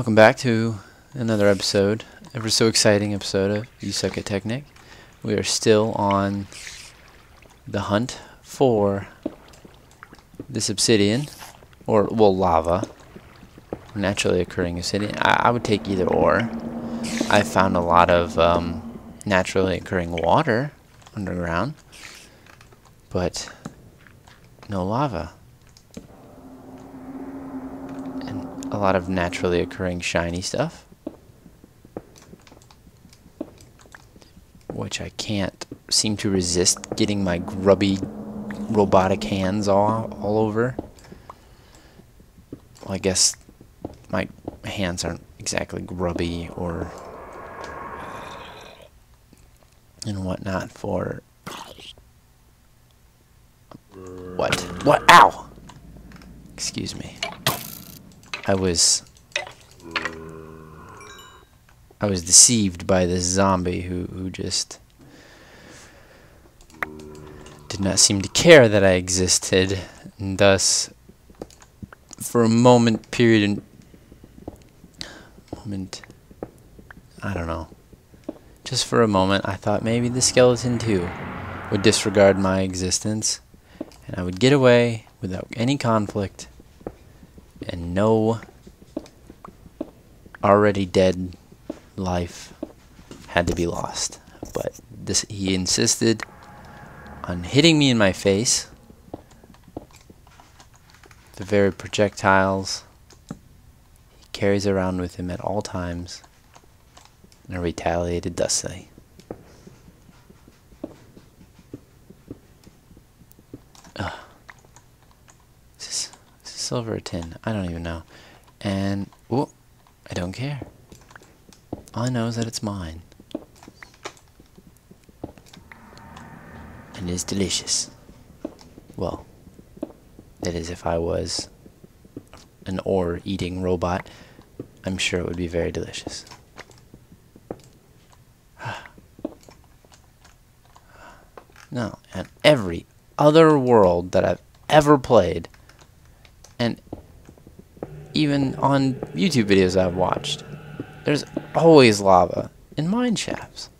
Welcome back to another episode, ever so exciting episode of You Suck at Technic. We are still on the hunt for this obsidian, or, well, lava. Naturally occurring obsidian. I would take either or. I found a lot of naturally occurring water underground, but no lava. A lot of naturally occurring shiny stuff, which I can't seem to resist getting my grubby robotic hands all over. Well, I guess my hands aren't exactly grubby or and whatnot for what? What? Ow! Excuse me. I was deceived by this zombie who just did not seem to care that I existed, and thus for a moment I thought maybe the skeleton too would disregard my existence and I would get away without any conflict and no already dead life had to be lost. But this, he insisted on hitting me in my face. The very projectiles he carries around with him at all times, and I retaliated thusly. Silver or tin, I don't even know. And, oh, I don't care. All I know is that it's mine. And it's delicious. Well, that is, if I was an ore-eating robot, I'm sure it would be very delicious. No, and every other world that I've ever played, and even on YouTube videos I've watched, there's always lava in mine shafts.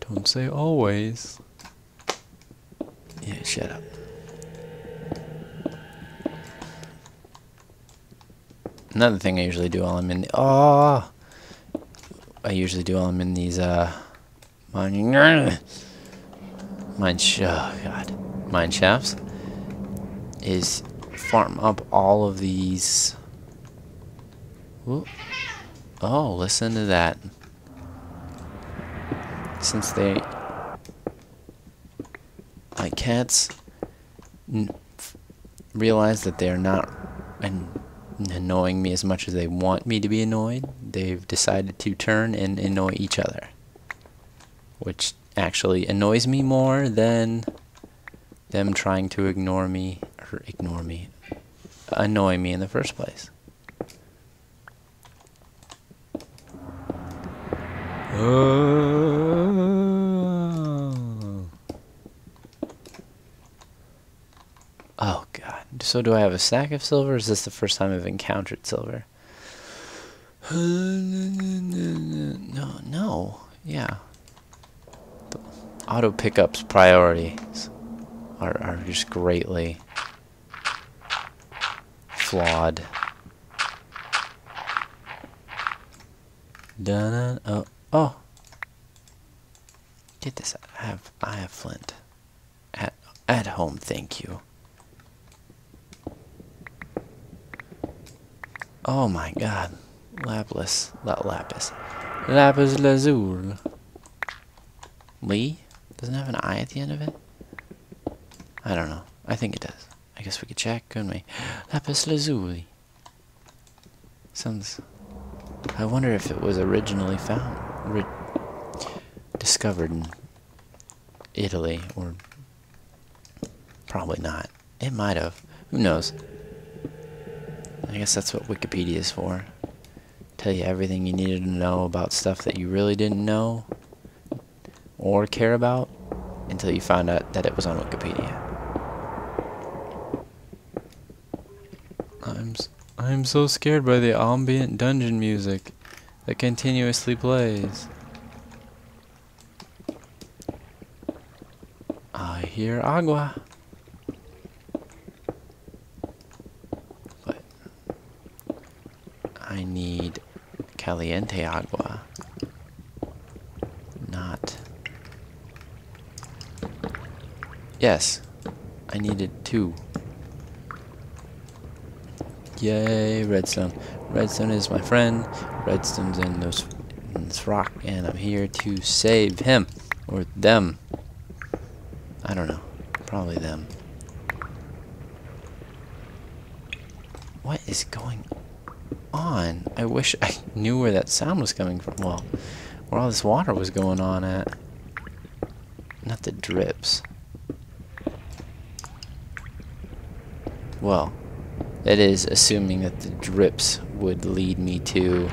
Don't say always. Yeah, shut up. Another thing I usually do while I'm in... mine shafts is... farm up all of these. Ooh. Oh, listen to that. Since they like cats realize that they're not annoying me as much as they want me to be annoyed, they've decided to turn and annoy each other, which actually annoys me more than them trying to annoy me in the first place. Oh god. So do I have a sack of silver, or is this the first time I've encountered silver? No. Yeah. The auto pickups priorities are just greatly flawed. Dun, oh. Get this. I have flint at home, thank you. Oh my god. Lapis lazuli. Lee doesn't have an I at the end of it. I don't know. I think it does. I guess we could check, couldn't we? Lapis lazuli. Sounds... I wonder if it was originally found... discovered in Italy, or... probably not. It might have. Who knows? I guess that's what Wikipedia is for. Tell you everything you needed to know about stuff that you really didn't know or care about until you found out that it was on Wikipedia. I'm so scared by the ambient dungeon music that continuously plays. I hear agua. But I need caliente agua. Not. Yes. I needed two. Yay, redstone. Redstone is my friend. Redstone's in this rock, and I'm here to save him. Or them. I don't know. Probably them. What is going on? I wish I knew where that sound was coming from. Well, where all this water was going on at. Not the drips. Well, that is assuming that the drips would lead me to...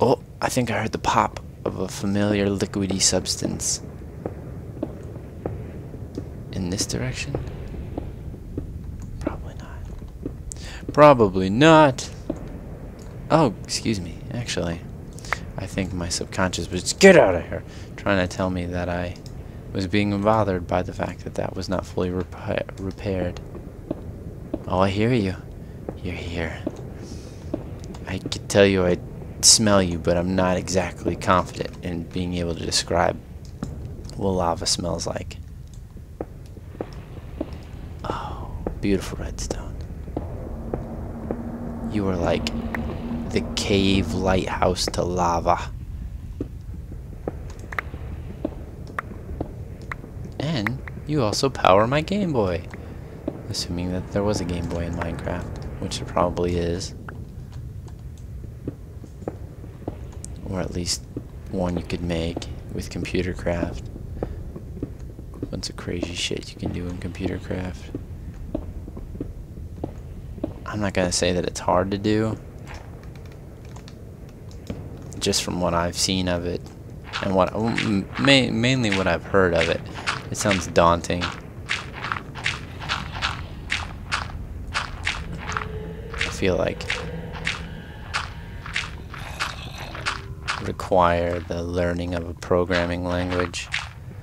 Oh, I think I heard the pop of a familiar liquidy substance. In this direction? Probably not. Probably not! Oh, excuse me, actually. I think my subconscious was just, get out of here! Trying to tell me that I was being bothered by the fact that that was not fully repaired. Oh, I hear you. You're here. I could tell you I smell you, but I'm not exactly confident in being able to describe what lava smells like. Oh, beautiful redstone. You are like the cave lighthouse to lava. And you also power my Game Boy. Assuming that there was a Game Boy in Minecraft, which there probably is. Or at least one you could make with Computer Craft. A bunch of crazy shit you can do in Computer Craft. I'm not gonna say that it's hard to do. Just from what I've seen of it. And what mainly what I've heard of it. It sounds daunting. I feel like require the learning of a programming language.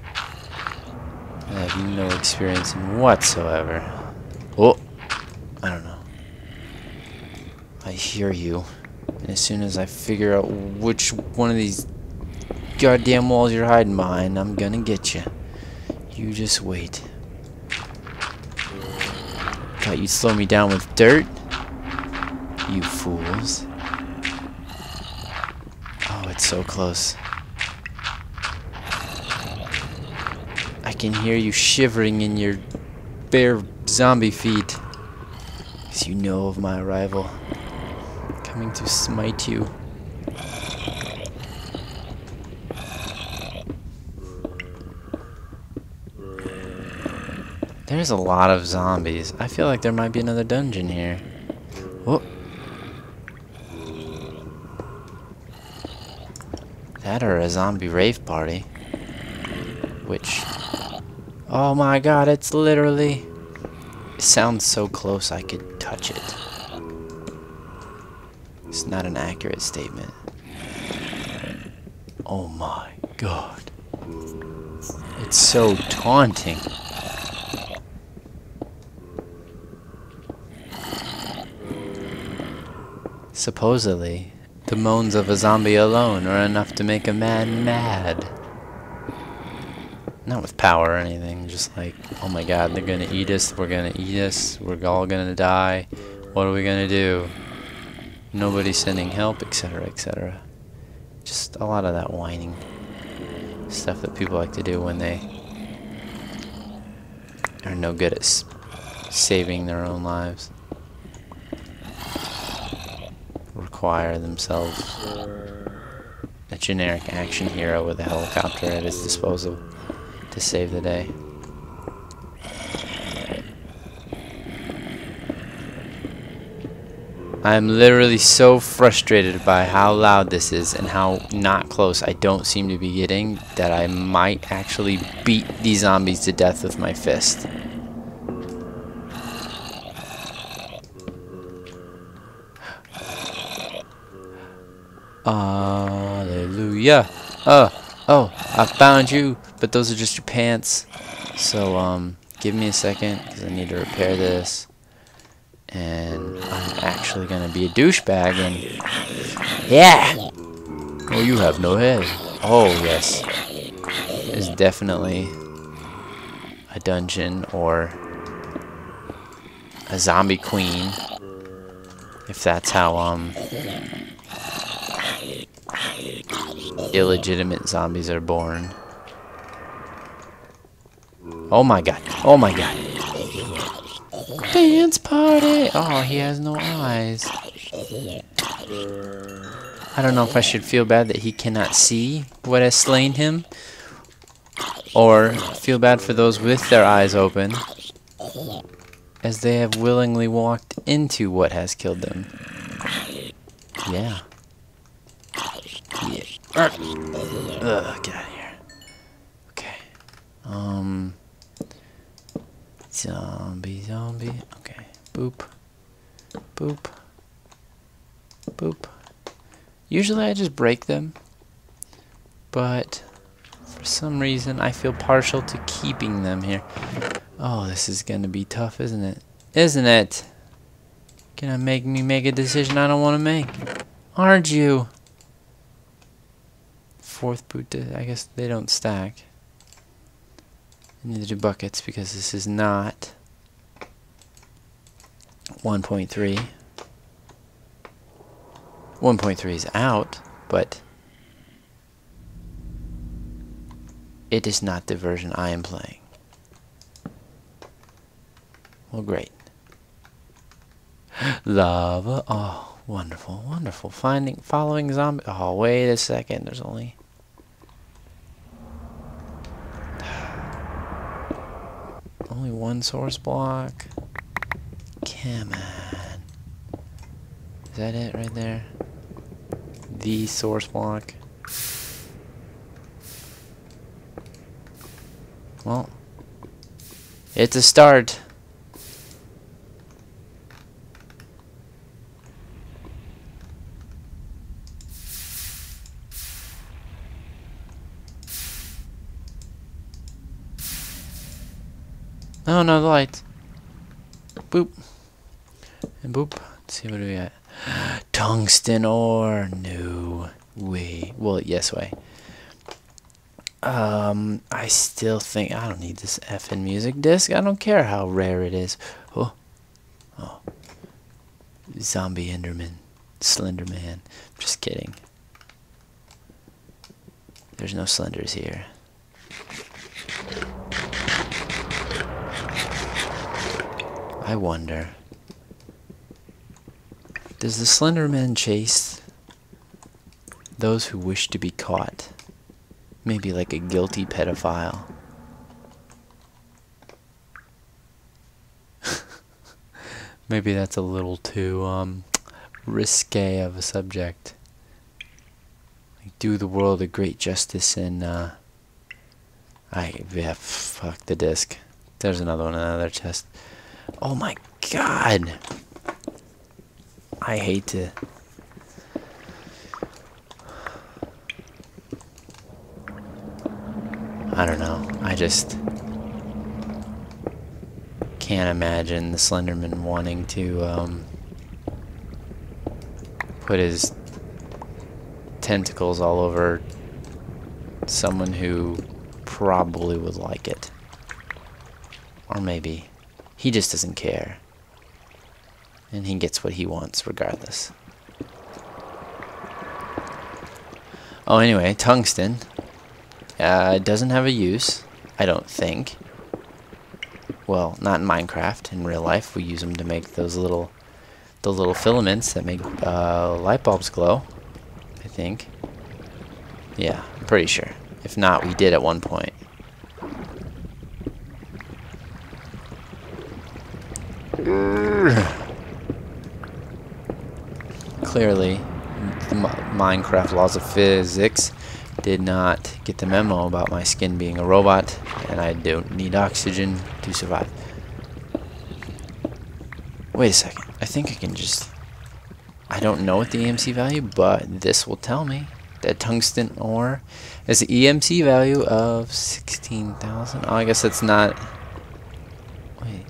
I have no experience in whatsoever. Oh, I don't know. I hear you, and as soon as I figure out which one of these goddamn walls you're hiding behind, I'm gonna get you. You just wait. Thought you'd slow me down with dirt? You fools. Oh, it's so close. I can hear you shivering in your bare zombie feet. Because you know of my arrival. Coming to smite you. There's a lot of zombies. I feel like there might be another dungeon here. Whoop. That or a zombie rave party. Which... Oh my god, it's literally... It sounds so close I could touch it. It's not an accurate statement. Oh my god. It's so taunting. Supposedly, the moans of a zombie alone are enough to make a man mad. Not with power or anything, just like, oh my god, they're gonna eat us, we're gonna eat us, we're all gonna die, what are we gonna do? Nobody's sending help, etc, etc. Just a lot of that whining stuff that people like to do when they are no good at saving their own lives. Require themselves a generic action hero with a helicopter at his disposal to save the day. I am literally so frustrated by how loud this is and how not close I don't seem to be getting that I might actually beat these zombies to death with my fist. Hallelujah. Oh, I found you, but those are just your pants. So, give me a second, because I need to repair this. And I'm actually going to be a douchebag and... Yeah! Oh, you have no head. Oh, yes. It's definitely a dungeon or a zombie queen. If that's how, illegitimate zombies are born. Oh my god. Oh my god. Dance party! Oh, he has no eyes. I don't know if I should feel bad that he cannot see what has slain him, or feel bad for those with their eyes open, as they have willingly walked into what has killed them. Yeah. Yeah. Ugh, get out of here. Okay. Zombie. Okay. Boop. Boop. Boop. Usually I just break them, but for some reason I feel partial to keeping them here. Oh, this is gonna be tough, isn't it? Isn't it? Gonna make me make a decision I don't want to make. Aren't you? Fourth boot, I guess they don't stack. Neither do buckets, because this is not 1.3. 1.3 is out, but it is not the version I am playing. Well, great. Lava. Oh, wonderful, wonderful. Following zombie. Oh, wait a second. There's only... only one source block. Come on. Is that it right there? The source block. Well, it's a start. Oh no, the lights. Boop. And boop. Let's see, what do we got? Tungsten ore. No way. Well, yes way. I still think I don't need this effing music disc. I don't care how rare it is. Oh. Oh. Zombie Enderman. Slenderman. Just kidding. There's no Slenders here. I wonder, does the Slenderman chase those who wish to be caught? Maybe like a guilty pedophile. Maybe that's a little too risque of a subject. Like, do the world a great justice and fuck the disc. There's another one, another chest. Oh my god! I hate to... I don't know. I just... can't imagine the Slenderman wanting to, put his tentacles all over someone who probably would like it. Or maybe... he just doesn't care. And he gets what he wants regardless. Oh, anyway, tungsten. It doesn't have a use, I don't think. Well, not in Minecraft. In real life, we use them to make those little... the little filaments that make light bulbs glow, I think. Yeah, I'm pretty sure. If not, we did at one point. Clearly, the Minecraft laws of physics did not get the memo about my skin being a robot, and I don't need oxygen to survive. Wait a second. I think I can just... I don't know what the EMC value, but this will tell me that tungsten ore is the EMC value of 16,000. Oh, I guess that's not... Wait.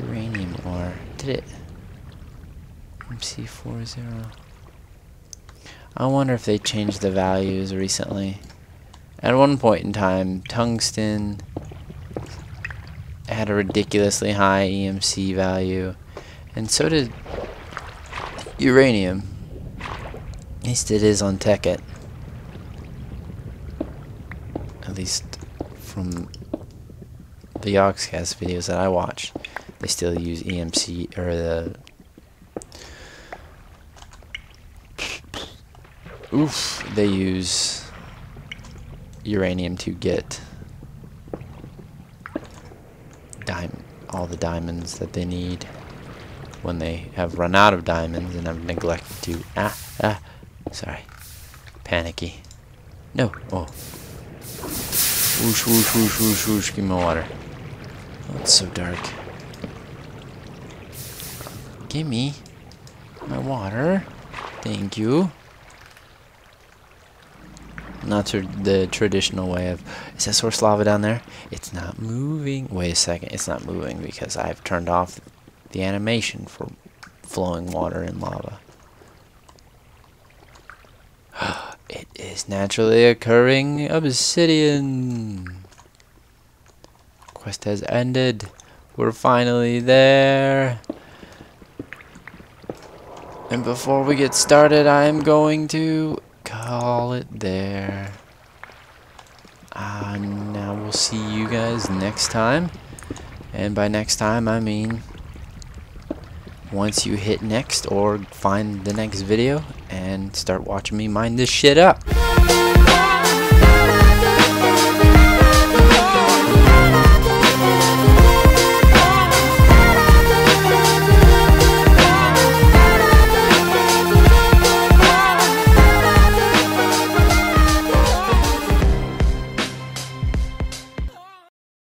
Uranium ore. Did it? EMC 40. I wonder if they changed the values recently. At one point in time, tungsten had a ridiculously high EMC value, and so did uranium. At least it is on Tekkit. At least from the Yogscast videos that I watch, they still use EMC or the... Oof! They use uranium to get all the diamonds that they need when they have run out of diamonds and have neglected to sorry, panicky. No, oh, whoosh whoosh whoosh whoosh whoosh. Give me water. Oh, it's so dark. Give me my water. Thank you. Not the traditional way of, is that source lava down there? It's not moving. Wait a second, it's not moving because I've turned off the animation for flowing water and lava. It is naturally occurring obsidian. Quest has ended. We're finally there. And before we get started, I am going to call it there. Now we'll see you guys next time, and by next time I mean once you hit next or find the next video and start watching me mine this shit up.